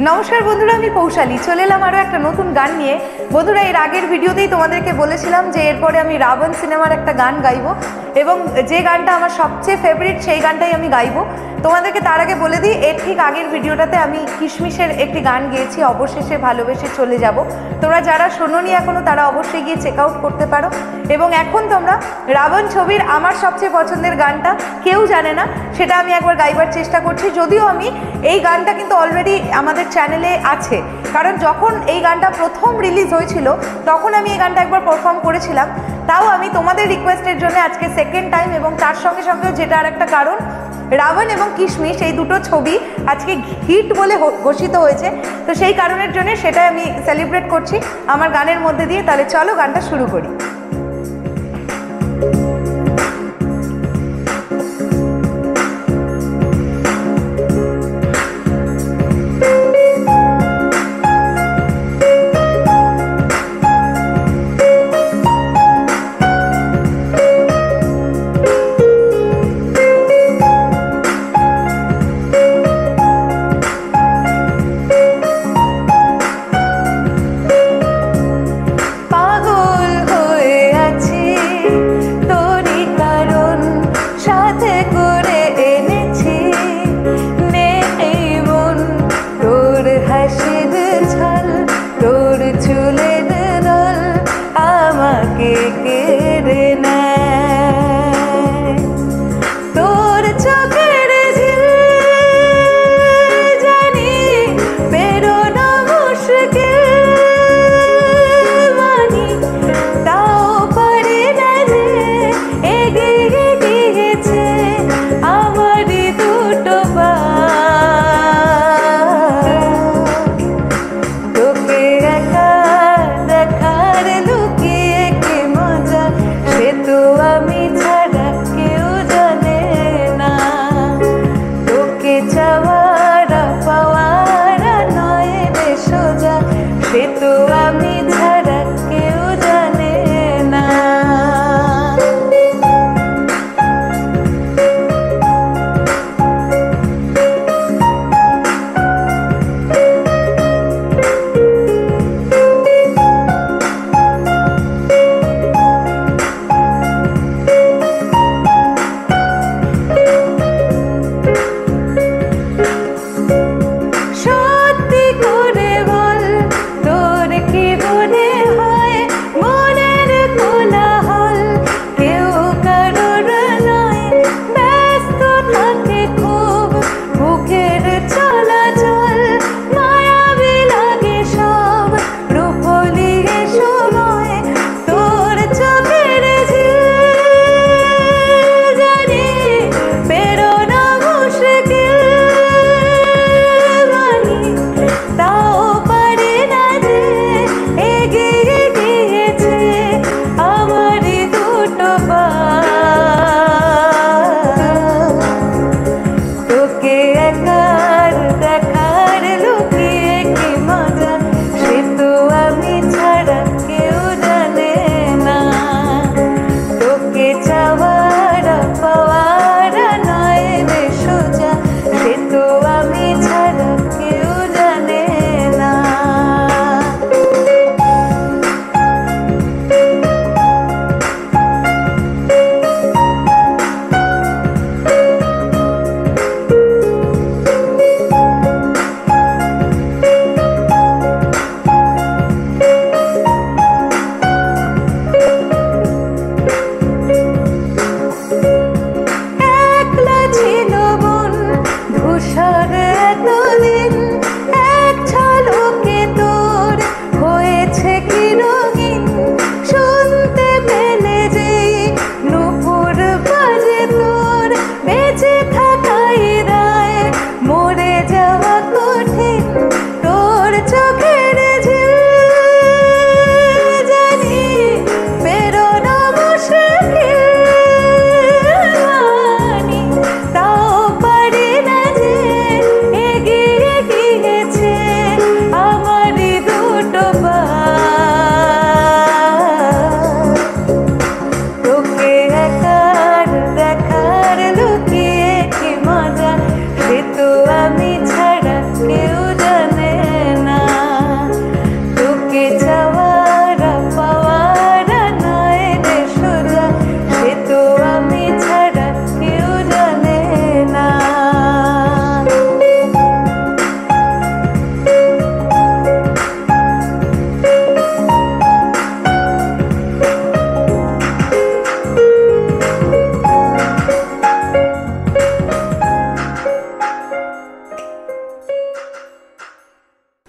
नमस्कार बंधुरा आमी कौशाली चले एलाम आरो एकटा नतून गान निये। बंधुरा एर आगेर भिडियोतेई तोमादेरके बोलेछिलाम जे एरपरे आमी रावण सिनेमार एकटा गान गाइबो एबं जे गानटा आमार सबचेये फेभारिट सेई गानटाई आमी गाइबो तोमादेरके। तार आगे बोले दिई एर ठीक आगेर भिडियोटाते आमी किशमिशेर एकटी गान गेয়েছি अबशेषे भालोबेशे चले जाबो। तोमरा जारा शोनोनि एखोनो तारा अवश्यई गिये चेक आउट करते पारो एबं एखोन तोमरा रावण छबिर आमार सबचेये पछंदेर गानटा केउ जाने ना सेटा आमी एकबार गाइबार चेष्टा करछि। यदिओ आमी एई गानटा किन्तु अलरेडी आमादेर चैनेले आछे कारण যখন এই গানটা প্রথম রিলিজ হয়েছিল তখন আমি এই গানটা একবার পারফর্ম করেছিলাম। তাও আমি তোমাদের রিকোয়েস্টের জন্য আজকে সেকেন্ড টাইম এবং তার সঙ্গে সঙ্গে যেটা আরেকটা কারণ রাবণ এবং কিশমিশ এই দুটো ছবি আজকে হিট বলে ঘোষিত হয়েছে তো সেই কারণের জন্য সেটাই আমি সেলিব্রেট করছি আমার গানের মধ্যে দিয়ে। তাহলে চলো গানটা শুরু করি।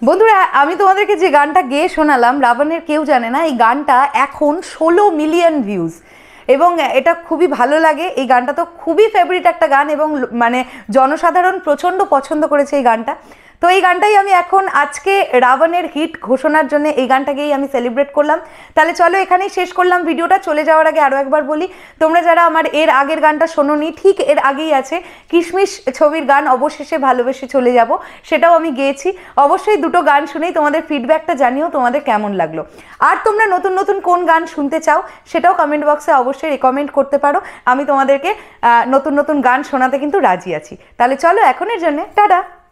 बंधुरा आमी तोमादेरके जे गानटा गेये शोनालाम রাভানের কেউ জানে না, এই গানটা এখন 16 মিলিয়ন ভিউজ एवं एटा खूबी भालो लागे। ये गानटा तो खूबी फेवरेट एक गान एवं माने जनसाधारण प्रचंड पछंद करेछे गानटा। तो ये गानटाई आमी एखन आज के রাভানের हिट घोषणार जोन्नो ये गानटाकेई आमी सेलिब्रेट करलाम। ताहले चलो एखानेई शेष करलाम भिडियोटा। चले जाओयार आगे आरो एकबार बोली, तोमरा जारा आमार एर आगेर गानटा शोनोनी, ठीक एर आगेई आछे किशमिश छबिर गान अबशेषे भालोबेसे चले जाबो, सेटाओ आमी गेयेछि। अवश्यई दुटो गान शुनेई तोमादेर फिडब्याकटा जानिओ तोमादेर केमन लागलो, आर तोमरा नतुन नतुन कोन गान शुनते चाओ सेटाओ कमेंट बक्से अवश्य रेकमेंड करते पारो। आमी तोमादेरके नतुन नतुन गान शोनाते किन्तु राजी आछि। ताहले चलो एखोनेर जोन्नो टाटा।